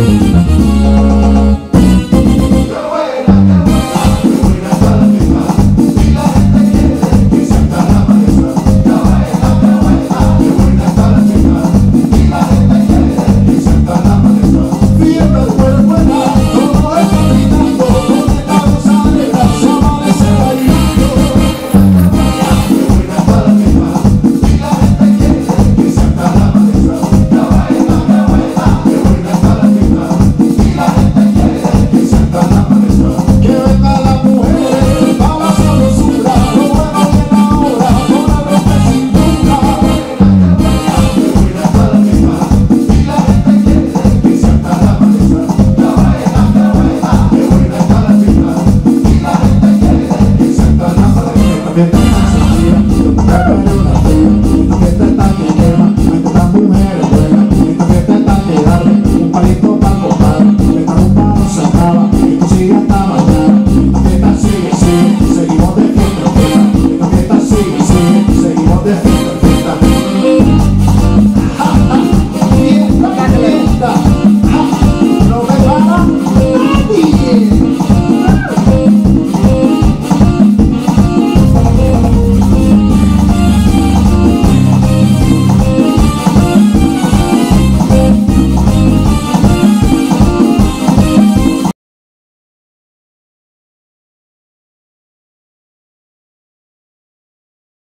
Seguimos de fiesta, seguimos de fiesta.